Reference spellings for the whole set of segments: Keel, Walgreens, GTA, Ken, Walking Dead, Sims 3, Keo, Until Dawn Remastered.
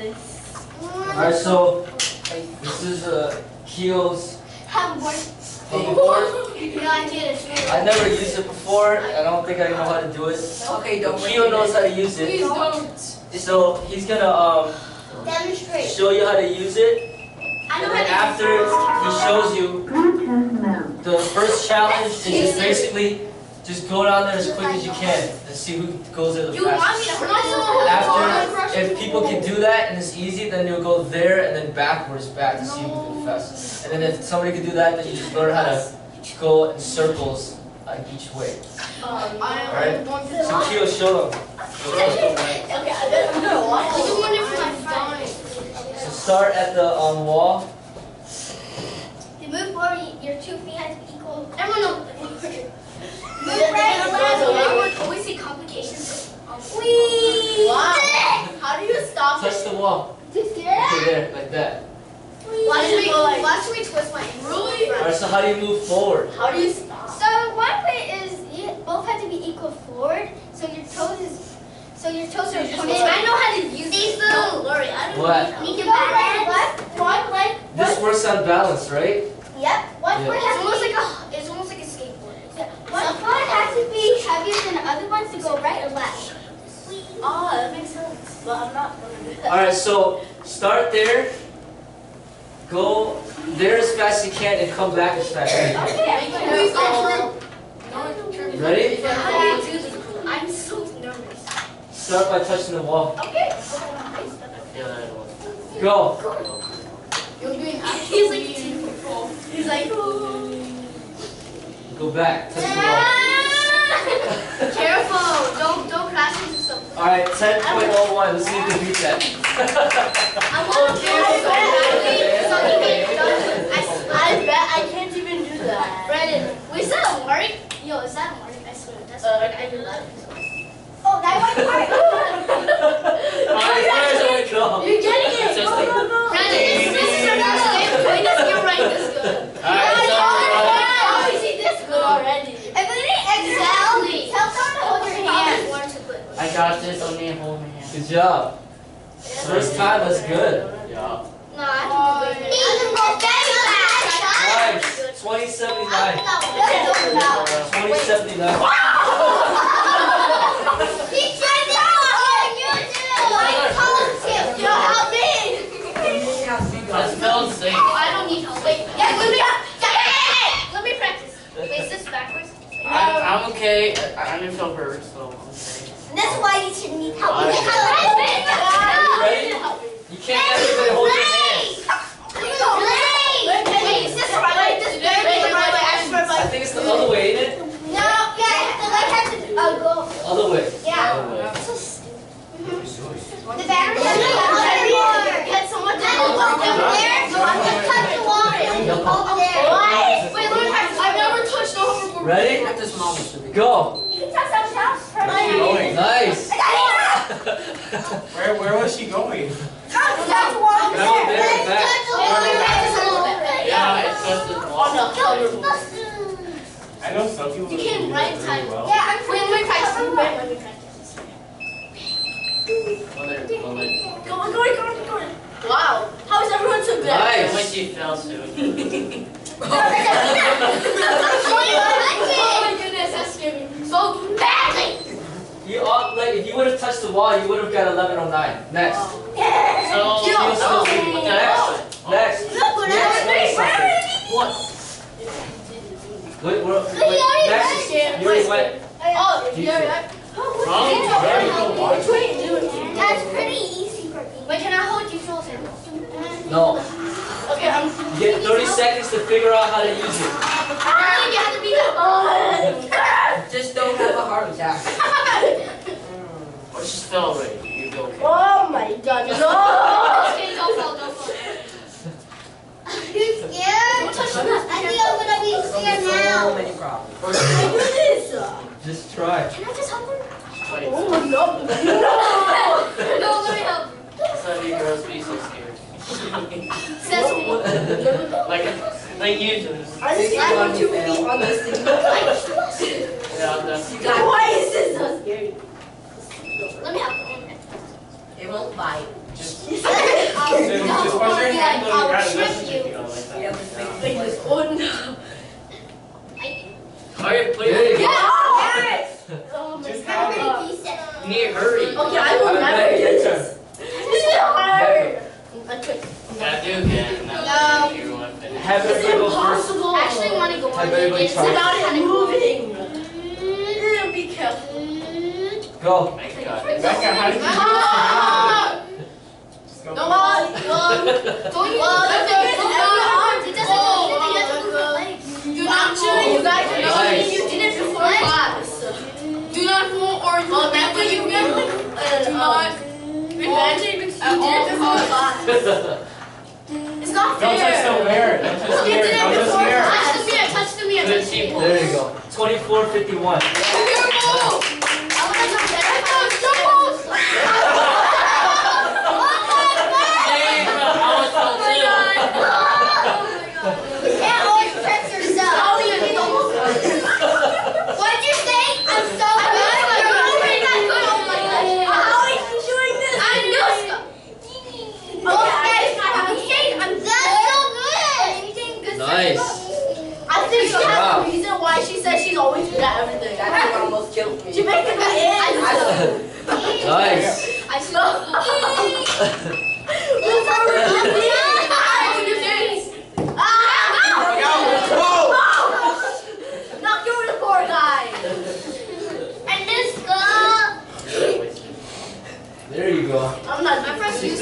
this? Alright, so this is Keel's hoverboard. I never used it before. I don't think I know how to do it. Okay, don't. Keo knows how to use it. Please don't. So he's gonna demonstrate. Show you how to use it. And then after he shows you, the first challenge is just basically just go down there as quick as you can and see who goes there the fastest. After, if people can do that and it's easy, then you'll go there and then backwards back to see who goes fastest. And then if somebody can do that, then you just learn how to go in circles like each way. Alright? So Keo, show them. So start at the wall. You move forward, your 2 feet has to be equal. Everyone knows. Move right. I always see complications. Whee! Wow. How do you stop it? Touch the wall. Okay, there, like that. Why should we twist my ankle? Really? Alright, so how do you move forward? How do you stop? So one way is you both have to be equal forward, so your toes is are pointed. I know how to use these little. Don't worry, I don't need to balance. One leg. This works on balance, right? Yep. One foot has it's almost like a skateboard. Yeah. One foot has to be heavier than the other one to go right or left. Oh, that makes sense. Well, I'm not going to do that. All right, so start there. Go there as fast as you can and come back as fast as you can. Okay. Ready? I'm so nervous. Start by touching the wall. Okay. Go. He's like, go back. Touch the wall. Careful. Don't crash into something. All right, 10.01. Let's see if you can beat that. I want to do it. I can't even do that. Brandon, is that a mark? Yo, is that a mark? I swear, that's I do that. Oh, that one part! You're getting it! Go. Brandon, this is our last game. Wait, you're right this good. I always see this good already. And then exactly. Tell someone to hold your hand. I got this, only hold my hand. Good job. First time was good. Yeah. No, I can do it. 2079. 2079. Wow! He tried it out! Oh, you did it! Why you call him too? You don't help me! That's no safe. Oh, I don't need help. Wait, let me practice. Wait, is this backwards? I'm okay. I'm in feel hurt, so I'm safe. That's why you shouldn't need help. You ready? You can't let everybody hold your hand. I think it's the other way, isn't it? No, the leg has to go. Other way. Yeah. That's so stupid. The battery has to go there. Can someone touch the wall over there? No, I'm going to touch the wall over there. What? Wait, let me touch. I've never touched the hoverboard. Ready? At this moment, should be. Go. You can touch that one. Nice. Where was she going? Touch the wall over there. Touch the wall over there. Yeah, I touched the wall. Oh, no. I know some people. You can write time. Well. Yeah, I'm going to practice. Go on. Wow. How is everyone so good? Nice. I wish you fell soon. Oh my goodness, that scared me so badly. If you would have touched the wall, you would have got 1109. Next. Next. Wait. Oh, you're right. That's pretty easy for me. Wait, can I hold your shoulder? No. Okay, you get 30 seconds to figure out how to use it. I think you have to be the just don't have a heart attack. Or just fell already. You'll be okay. Oh my god, no! Okay, don't fall. I think I'm gonna be scared now. Just try. Can I just help her? Oh my god. No, let me help. Some of you girls be so scared. Like usually. I just got 2 feet on this thing. Why is this so scary? Let me help. It won't bite. Okay, please. Yeah, oh, just have it. Need hurry. Okay, I will never do this. This is hard. That do again. It's impossible. I actually want to go on. It's about it moving. Be careful. Go. How do you do? No, don't you? Actually, you guys are nice. You did it before class. Do not move or look at what you get. Do not imagine because you did it before class. It's not fair. Don't touch the mirror. Touch the mirror. Touch the mirror. Touch the mirror. There you go. 24:51. Beautiful. I want to jump there. I thought jump balls. Nice. He's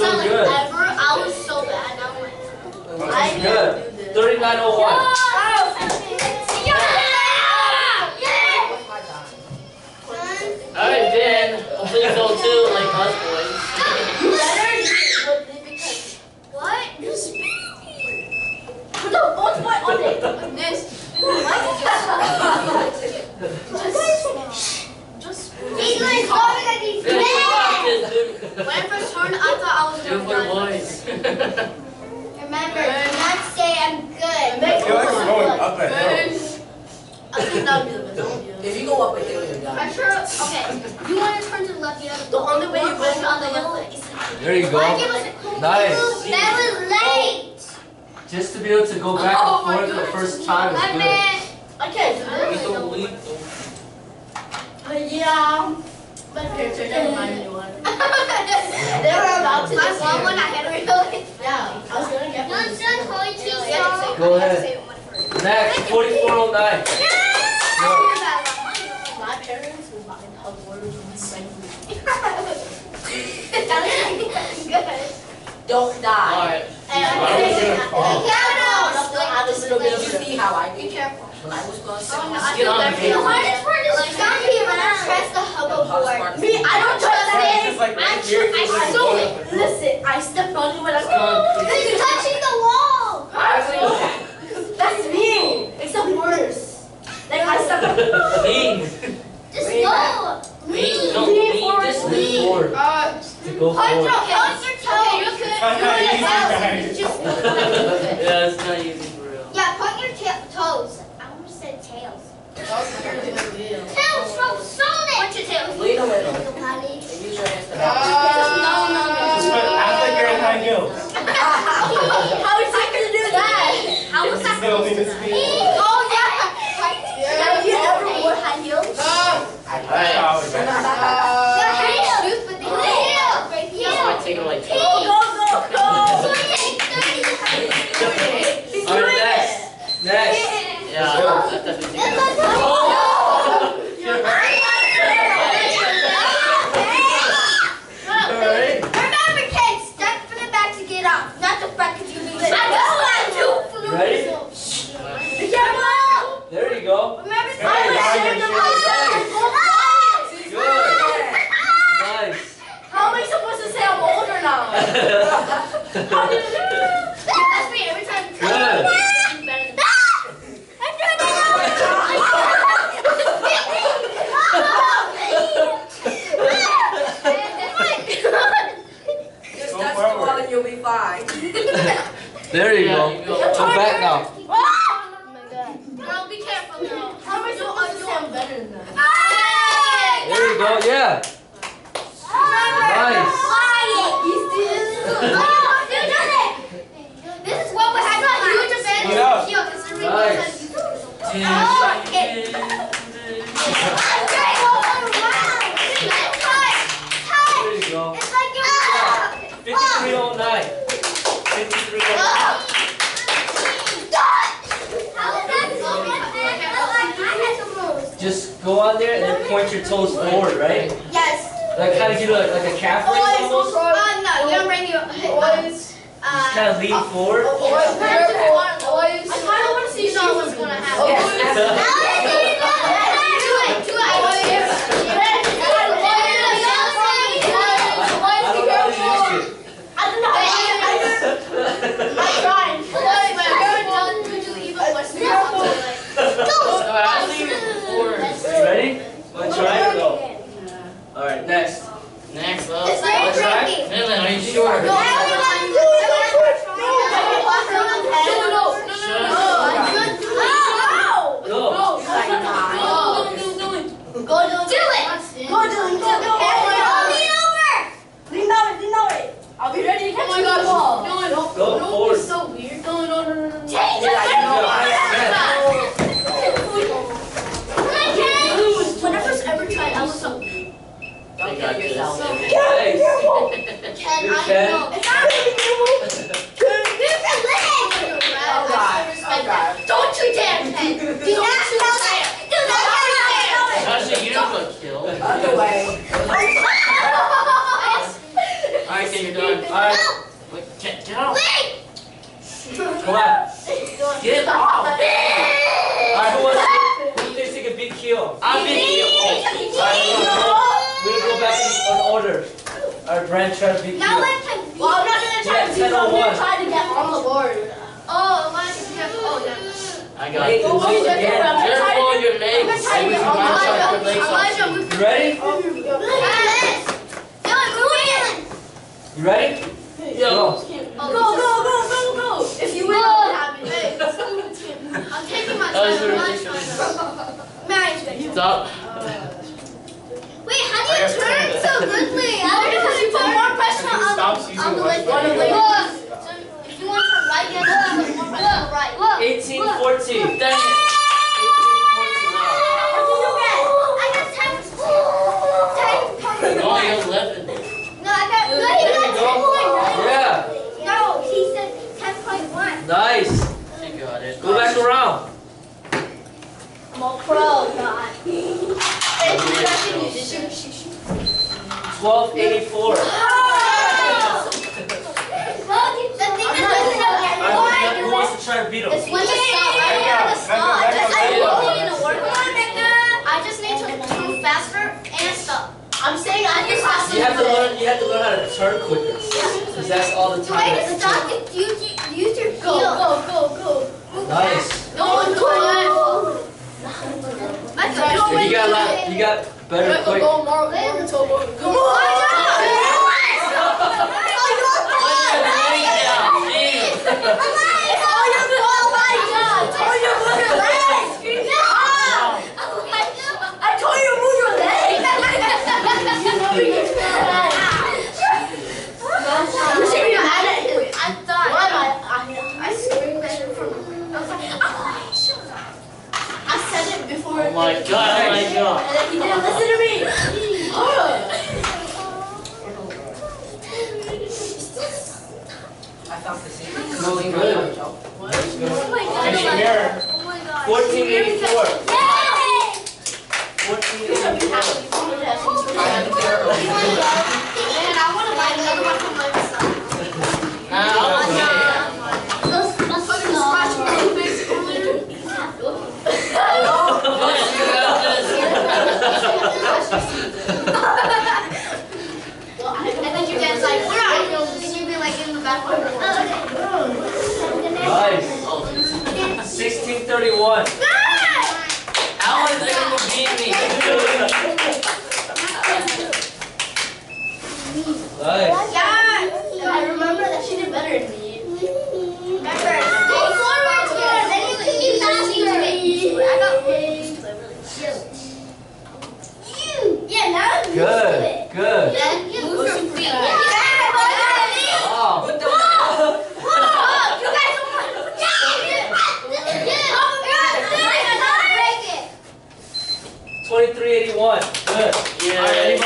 doing Oh, you did it! This is what would happen if you just ended the Keel, considering you oh, okay. I'm great all over the round! It's like, there you go. It's like it was 53 all night. 53 all night. How was that so much? I had the most. Just go on there and then point your toes forward, right? Yes. Like kind of do like a calf raise almost? No, you don't bring your legs. Just kind of lean forward. I want to see what's going to happen. Nice. Yeah.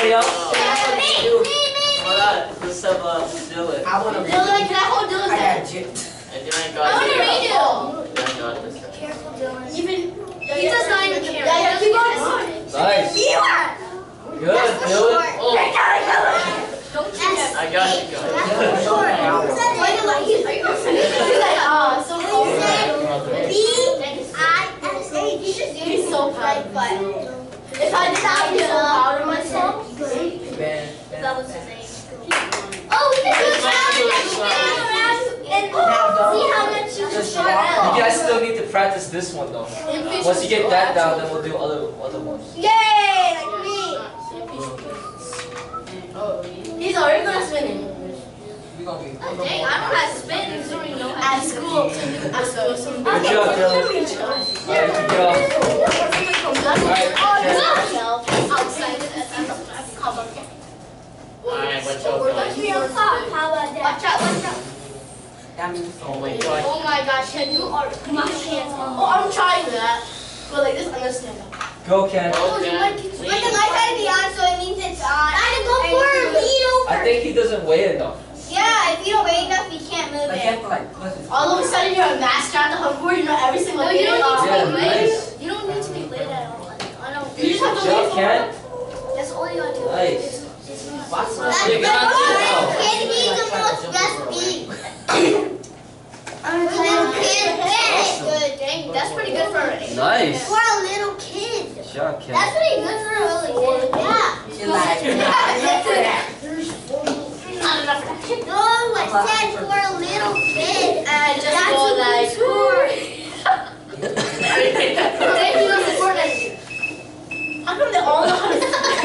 Anybody else? Hold on. Let's have Dylan. I want to redo. Dylan, can I hold Dylan's hand? I want to redo. Careful, Dylan. He does not even care. Yeah, keep on. Nice. Good, Dylan. I got you guys. That's short. Are you going to do that? So we'll say B-I-S-H. You should do it so proud, but if I decide to honor myself, that was his name. Oh, we can do a challenge and see how much you can short out. You guys still need to practice this one though. Once you get that down, then we'll do other ones. Yay! Like me! He's already gonna spin it. Dang, I don't have spin. I already know how to spin. At school. Good job, Dylan. Alright, watch out. Watch out, watch out. Oh my gosh, can you are my hands on? Oh, I'm trying that. But like this, I'm gonna stand up. Go, Ken. Oh, when the light had to be on, so it means it's on. I didn't go for it. Lean over. I think he doesn't weigh enough. Yeah, if you don't weigh enough, you can't move it. All of a sudden, you're a master on the hoverboard. You know every single thing. You don't need to be late at all. I don't. You just have to wait for it. That's all you gotta do. Nice. That's the most kid being the most best beat. Little kid, good. Dang, that's pretty good for already. Nice. For a little kid. That's pretty good for a little kid. Yeah. She likes it. No, I said for a little kid. I just go like score. They do the score like. How come they all know how to score?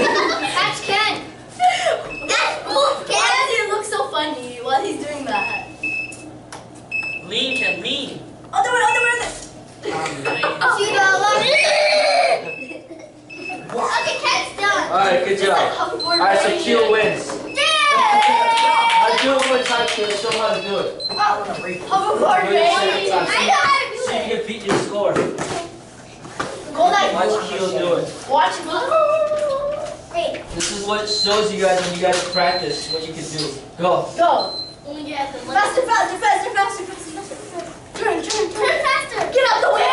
That's Ken. That's cool, Ken. Why does it look so funny while he's doing that? Lean, Ken, lean. Other way. Okay, Ken's done. Alright, good job. Alright, so Keel wins. Yay! I do it one time, Keel. Show how to do it. Hoverboard race. I know how to do it. See if you can beat your score. Watch Keel do it. Watch him. This is what shows you guys when you guys practice what you can do. Go. Go. Faster, faster, faster, faster, faster, faster. Turn, turn, turn faster. Get out the way.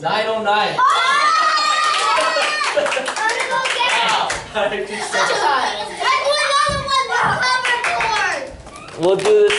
909. Oh! We'll do this.